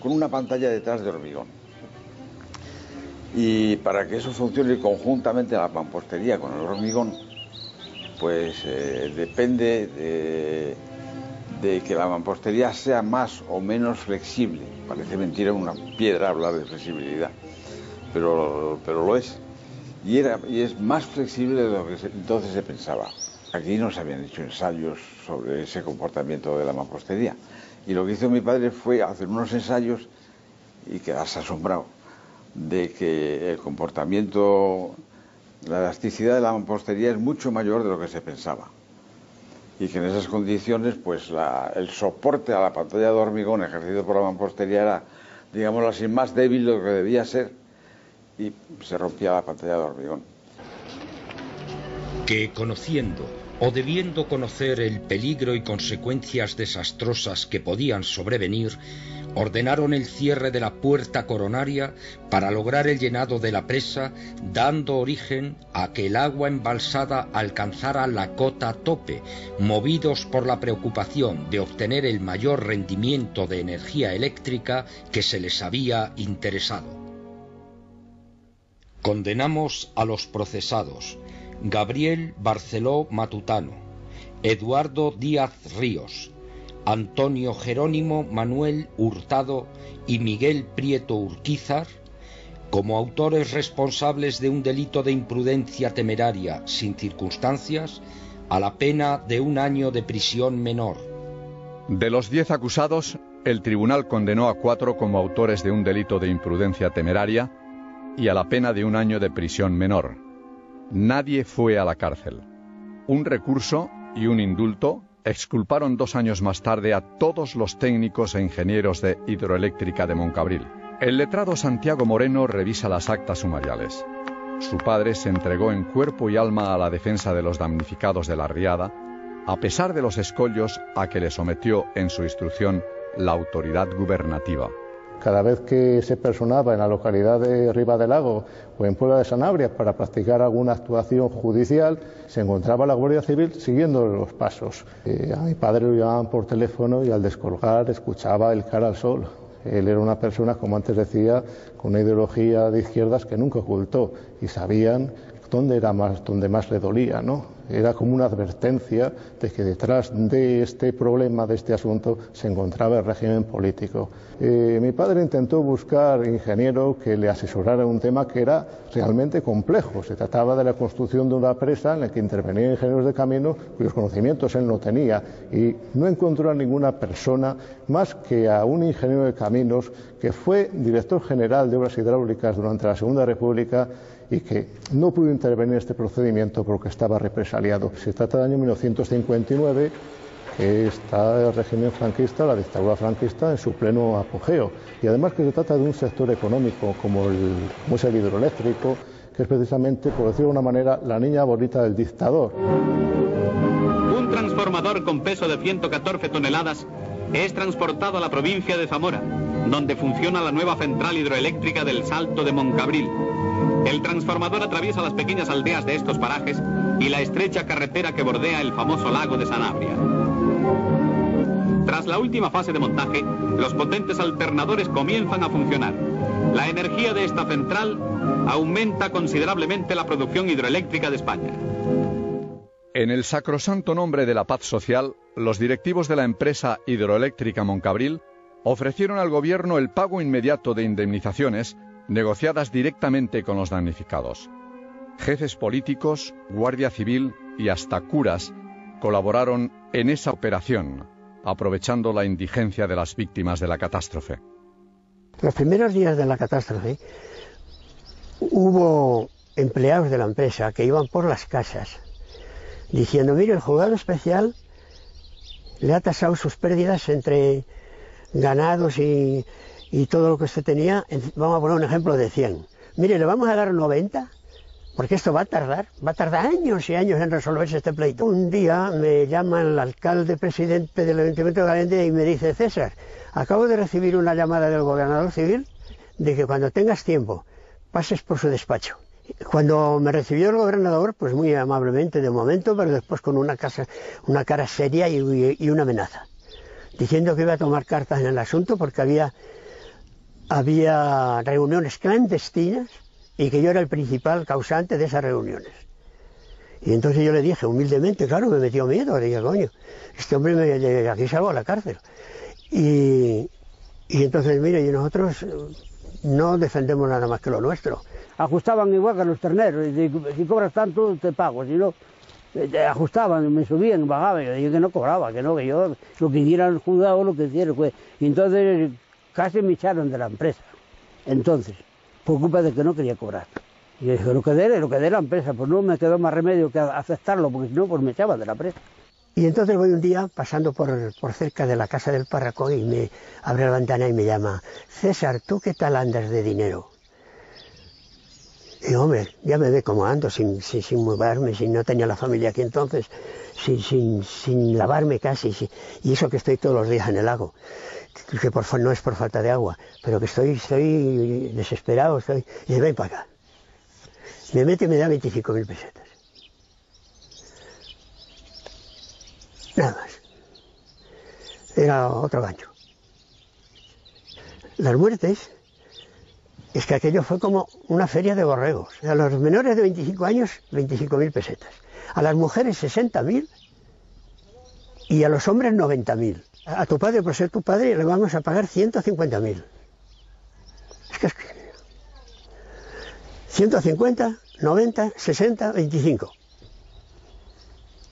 con una pantalla detrás de hormigón. Y para que eso funcione conjuntamente la mampostería con el hormigón, pues depende de que la mampostería sea más o menos flexible. Parece mentira una piedra hablar de flexibilidad, pero lo es. Y es más flexible de lo que entonces se pensaba. Aquí no se habían hecho ensayos sobre ese comportamiento de la mampostería. Y lo que hizo mi padre fue hacer unos ensayos y quedarse asombrado de que el comportamiento, la elasticidad de la mampostería es mucho mayor de lo que se pensaba, y que en esas condiciones pues el soporte a la pantalla de hormigón ejercido por la mampostería era, digámoslo así, más débil de lo que debía ser, y se rompía la pantalla de hormigón. Que conociendo o debiendo conocer el peligro y consecuencias desastrosas que podían sobrevenir, ordenaron el cierre de la puerta coronaria para lograr el llenado de la presa, dando origen a que el agua embalsada alcanzara la cota tope, movidos por la preocupación de obtener el mayor rendimiento de energía eléctrica que se les había interesado. Condenamos a los procesados: Gabriel Barceló Matutano, Eduardo Díaz Ríos, Antonio Jerónimo Manuel Hurtado y Miguel Prieto Urquizar, como autores responsables de un delito de imprudencia temeraria sin circunstancias, a la pena de 1 año de prisión menor. De los 10 acusados, el tribunal condenó a 4 como autores de un delito de imprudencia temeraria y a la pena de 1 año de prisión menor. Nadie fue a la cárcel. Un recurso y un indulto exculparon 2 años más tarde a todos los técnicos e ingenieros de Hidroeléctrica de Moncabril. El letrado Santiago Moreno revisa las actas sumariales. Su padre se entregó en cuerpo y alma a la defensa de los damnificados de la riada, a pesar de los escollos a que le sometió en su instrucción la autoridad gubernativa. Cada vez que se personaba en la localidad de Ribadelago o en Puebla de Sanabria para practicar alguna actuación judicial, se encontraba la Guardia Civil siguiendo los pasos. A mi padre lo llamaban por teléfono y al descolgar escuchaba el cara al sol. Él era una persona, como antes decía, con una ideología de izquierdas que nunca ocultó, y sabían dónde era más, donde más le dolía, ¿no? Era como una advertencia de que detrás de este problema, de este asunto, se encontraba el régimen político. Mi padre intentó buscar ingeniero que le asesorara un tema que era realmente complejo. Se trataba de la construcción de una presa en la que intervenían ingenieros de camino cuyos conocimientos él no tenía, y no encontró a ninguna persona más que a un ingeniero de caminos que fue director general de Obras Hidráulicas durante la Segunda República y que no pudo intervenir en este procedimiento porque estaba represaliado. Se trata del año 1959, que está el régimen franquista, la dictadura franquista, en su pleno apogeo. Y además que se trata de un sector económico como es el hidroeléctrico, que es precisamente, por decirlo de una manera, la niña bonita del dictador. Un transformador con peso de 114 toneladas es transportado a la provincia de Zamora, donde funciona la nueva central hidroeléctrica del Salto de Moncabril. El transformador atraviesa las pequeñas aldeas de estos parajes y la estrecha carretera que bordea el famoso lago de Sanabria. Tras la última fase de montaje, los potentes alternadores comienzan a funcionar. La energía de esta central aumenta considerablemente la producción hidroeléctrica de España. En el sacrosanto nombre de la paz social, los directivos de la empresa Hidroeléctrica Moncabril ofrecieron al gobierno el pago inmediato de indemnizaciones negociadas directamente con los damnificados. Jefes políticos, Guardia Civil y hasta curas colaboraron en esa operación, aprovechando la indigencia de las víctimas de la catástrofe. Los primeros días de la catástrofe hubo empleados de la empresa que iban por las casas diciendo: mire, el juzgado especial le ha tasado sus pérdidas entre ganados y todo lo que usted tenía, vamos a poner un ejemplo de 100. Mire, le vamos a dar 90, porque esto va a tardar años y años en resolverse este pleito. Un día me llama el alcalde presidente del Ayuntamiento de Galicia y me dice: César, acabo de recibir una llamada del gobernador civil de que cuando tengas tiempo pases por su despacho. Cuando me recibió el gobernador, pues muy amablemente de momento, pero después con una cara seria y una amenaza, diciendo que iba a tomar cartas en el asunto porque había reuniones clandestinas y que yo era el principal causante de esas reuniones. Y entonces yo le dije, humildemente, claro, me metió miedo, le dije, coño, este hombre aquí salgo a la cárcel. Y entonces, mire, y nosotros no defendemos nada más que lo nuestro. Ajustaban igual que los terneros, si cobras tanto te pago, si no, ajustaban, me subían, bajaban, yo dije que no cobraba, que yo lo que quiera el juzgado, lo que quiera el juez. Y entonces casi me echaron de la empresa, entonces, por culpa de que no quería cobrar. Y dije, lo que dé la empresa, pues no me quedó más remedio que aceptarlo, porque si no, pues me echaban de la empresa. Y entonces voy un día pasando por cerca de la casa del párroco y me abre la ventana y me llama: César, ¿tú qué tal andas de dinero? Y hombre, ya me ve como ando, sin mudarme, sin, no tenía la familia aquí entonces, sin lavarme casi, y eso que estoy todos los días en el lago. que por, no es por falta de agua, pero que estoy desesperado, y ven para acá. Me mete y me da 25.000 pesetas. Nada más. Era otro gancho. Las muertes, es que aquello fue como una feria de borregos. A los menores de 25 años, 25.000 pesetas. A las mujeres, 60.000. Y a los hombres, 90.000. A tu padre, por ser tu padre, le vamos a pagar 150.000. Es que 150, 90, 60, 25.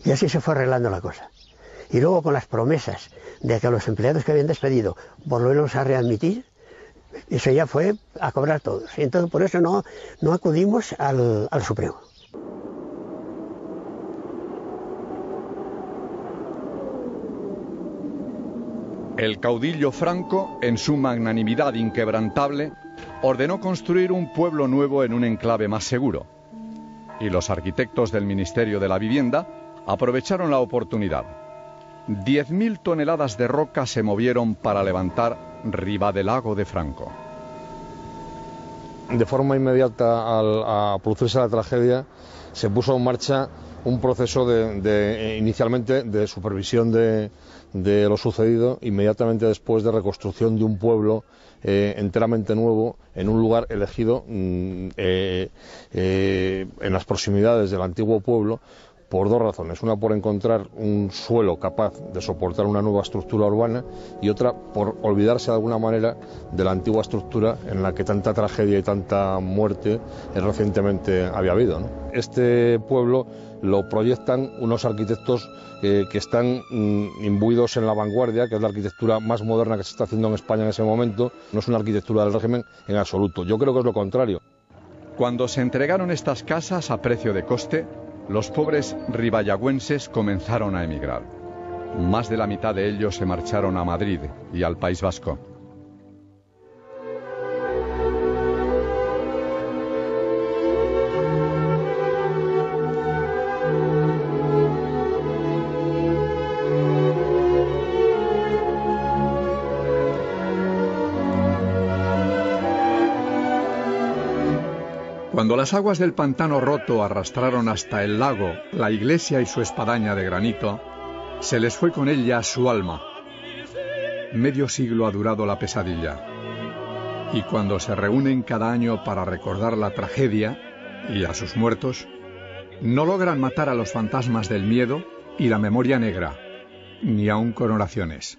Y así se fue arreglando la cosa. Y luego con las promesas de que a los empleados que habían despedido volverlos a readmitir, eso ya fue a cobrar todos. Y entonces por eso no acudimos al Supremo. El caudillo Franco, en su magnanimidad inquebrantable, ordenó construir un pueblo nuevo en un enclave más seguro. Y los arquitectos del Ministerio de la Vivienda aprovecharon la oportunidad. 10.000 toneladas de roca se movieron para levantar Ribadelago de Franco. De forma inmediata a producirse la tragedia, se puso en marcha un proceso inicialmente de supervisión de lo sucedido, inmediatamente después de reconstrucción de un pueblo enteramente nuevo en un lugar elegido en las proximidades del antiguo pueblo. Por dos razones, una por encontrar un suelo capaz de soportar una nueva estructura urbana y otra por olvidarse de alguna manera de la antigua estructura en la que tanta tragedia y tanta muerte recientemente había habido, ¿no? Este pueblo lo proyectan unos arquitectos que están imbuidos en la vanguardia, que es la arquitectura más moderna que se está haciendo en España en ese momento. No es una arquitectura del régimen en absoluto, yo creo que es lo contrario. Cuando se entregaron estas casas a precio de coste, los pobres ribayagüenses comenzaron a emigrar. Más de la mitad de ellos se marcharon a Madrid y al País Vasco. Cuando las aguas del pantano roto arrastraron hasta el lago la iglesia y su espadaña de granito, se les fue con ella su alma. Medio siglo ha durado la pesadilla. Y cuando se reúnen cada año para recordar la tragedia y a sus muertos, no logran matar a los fantasmas del miedo y la memoria negra, ni aun con oraciones.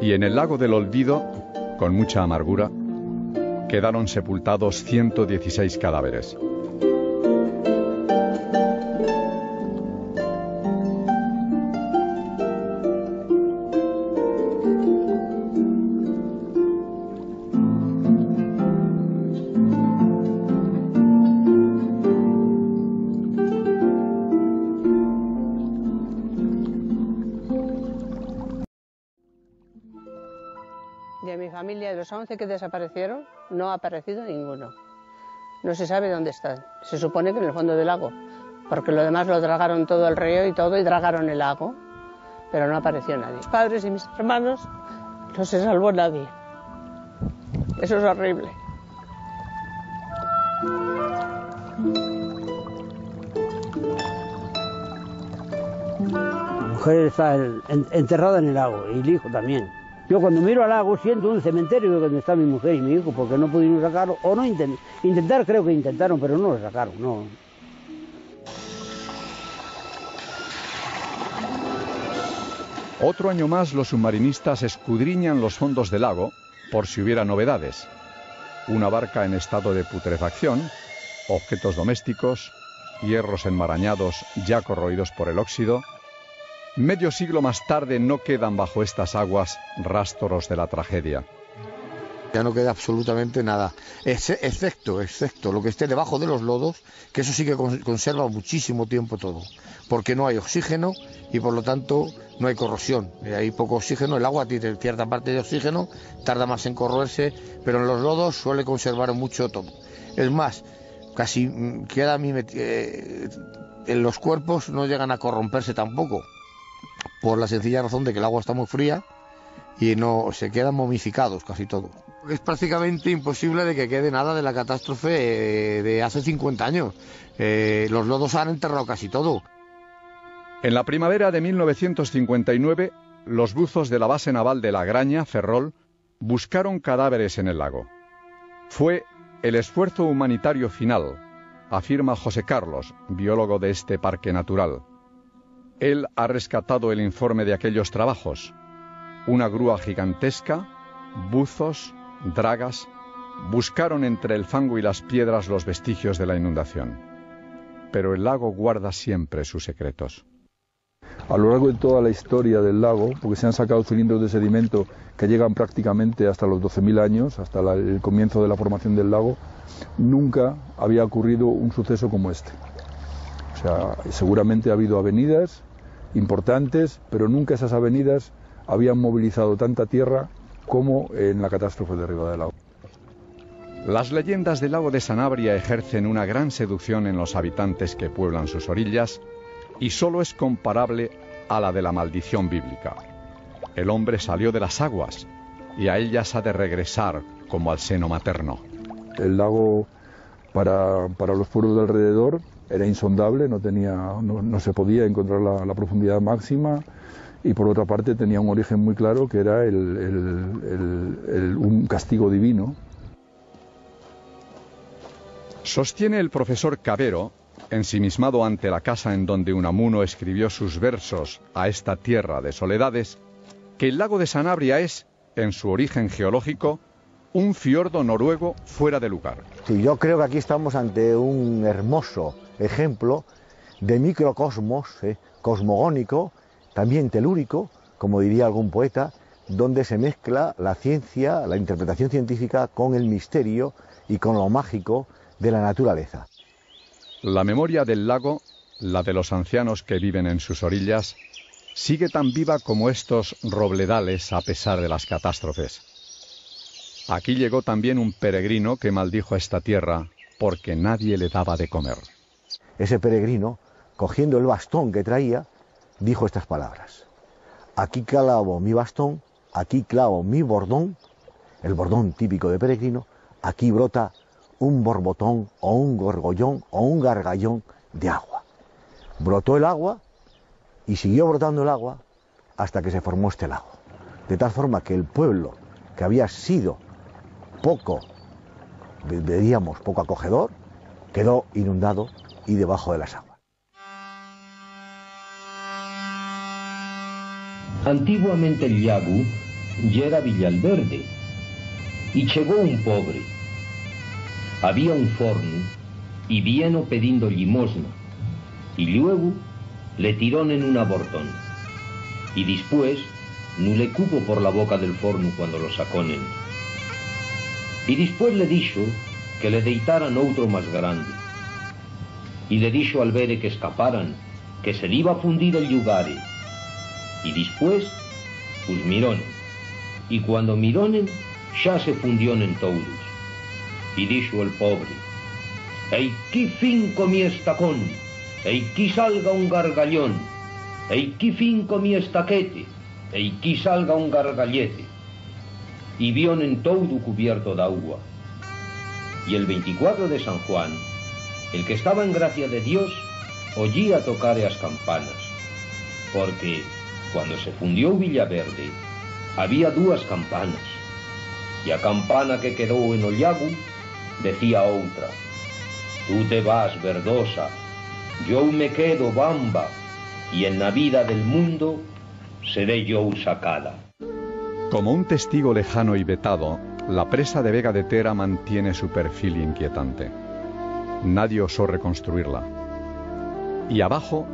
Y en el lago del olvido, con mucha amargura, quedaron sepultados 116 cadáveres. Los 11 que desaparecieron, no ha aparecido ninguno. No se sabe dónde están. Se supone que en el fondo del lago, porque lo demás lo dragaron todo el río y todo, y dragaron el lago, pero no apareció nadie. Mis padres y mis hermanos, no se salvó nadie. Eso es horrible. La mujer está enterrada en el lago, y el hijo también. Yo cuando miro al lago siento un cementerio donde está mi mujer y mi hijo, porque no pudieron sacarlo, o no intentar, creo que intentaron, pero no lo sacaron, no. Otro año más los submarinistas escudriñan los fondos del lago por si hubiera novedades. Una barca en estado de putrefacción, objetos domésticos, hierros enmarañados ya corroídos por el óxido. Medio siglo más tarde no quedan bajo estas aguas rastros de la tragedia. Ya no queda absolutamente nada, excepto lo que esté debajo de los lodos, que eso sí que conserva muchísimo tiempo todo, porque no hay oxígeno y por lo tanto no hay corrosión. Hay poco oxígeno, el agua tiene cierta parte de oxígeno, tarda más en corroerse, pero en los lodos suele conservar mucho todo. Es más, casi queda en los cuerpos no llegan a corromperse tampoco, por la sencilla razón de que el agua está muy fría y no se quedan momificados casi todo. Es prácticamente imposible de que quede nada de la catástrofe de hace 50 años. Los lodos han enterrado casi todo. En la primavera de 1959, los buzos de la base naval de La Graña, Ferrol, buscaron cadáveres en el lago. Fue el esfuerzo humanitario final, afirma José Carlos, biólogo de este parque natural. Él ha rescatado el informe de aquellos trabajos. Una grúa gigantesca, buzos, dragas, buscaron entre el fango y las piedras los vestigios de la inundación. Pero el lago guarda siempre sus secretos. A lo largo de toda la historia del lago, porque se han sacado cilindros de sedimento que llegan prácticamente hasta los 12.000 años, hasta el comienzo de la formación del lago, nunca había ocurrido un suceso como este. O sea, seguramente ha habido avenidas importantes, pero nunca esas avenidas habían movilizado tanta tierra como en la catástrofe de Ribadelago. Las leyendas del lago de Sanabria ejercen una gran seducción en los habitantes que pueblan sus orillas y solo es comparable a la de la maldición bíblica. El hombre salió de las aguas y a ellas ha de regresar como al seno materno. El lago para los pueblos de alrededor era insondable, no se podía encontrar la profundidad máxima. Y por otra parte tenía un origen muy claro, que era un castigo divino. Sostiene el profesor Cabero, ensimismado ante la casa en donde Unamuno escribió sus versos a esta tierra de soledades, que el lago de Sanabria es, en su origen geológico, un fiordo noruego fuera de lugar. Sí, yo creo que aquí estamos ante un hermoso ejemplo de microcosmos cosmogónico, también telúrico, como diría algún poeta, donde se mezcla la ciencia, la interpretación científica, con el misterio y con lo mágico de la naturaleza. La memoria del lago, la de los ancianos que viven en sus orillas, sigue tan viva como estos robledales a pesar de las catástrofes. Aquí llegó también un peregrino que maldijo a esta tierra porque nadie le daba de comer. Ese peregrino, cogiendo el bastón que traía, dijo estas palabras: aquí clavo mi bastón, aquí clavo mi bordón, el bordón típico de peregrino, aquí brota un borbotón o un gorgollón o un gargallón de agua. Brotó el agua y siguió brotando el agua hasta que se formó este lago. De tal forma que el pueblo, que había sido poco acogedor, quedó inundado y debajo de las aguas. Antiguamente el Yagu ya era Villalverde, y llegó un pobre. Había un forno, y vieno pidiendo limosna, y luego le tirón en un abortón, y después no le cupo por la boca del forno cuando lo saconen. Y después le dijo que le deitaran otro más grande, y le dijo al vere que escaparan, que se le iba a fundir el yugare. Y después, pues mironen. Y cuando mironen, ya se fundionen todos. Y dijo el pobre: «Eiquí finco mi estacón, eiquí salga un gargallón, eiquí finco mi estaquete, eiquí salga un gargallete». Y vionen todo cubierto de agua. Y el 24 de San Juan, el que estaba en gracia de Dios, oía tocar las campanas, porque cuando se fundió Villaverde, había dos campanas, y a campana que quedó en Ollagu decía otra: tú te vas, verdosa, yo me quedo, bamba, y en la vida del mundo seré yo sacada. Como un testigo lejano y vetado, la presa de Vega de Tera mantiene su perfil inquietante. Nadie osó reconstruirla. Y abajo,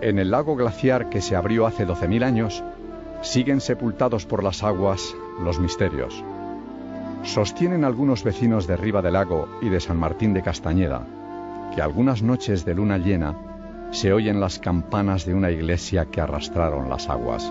en el lago glaciar que se abrió hace 12.000 años, siguen sepultados por las aguas los misterios. Sostienen algunos vecinos de Ribadelago y de San Martín de Castañeda que algunas noches de luna llena se oyen las campanas de una iglesia que arrastraron las aguas.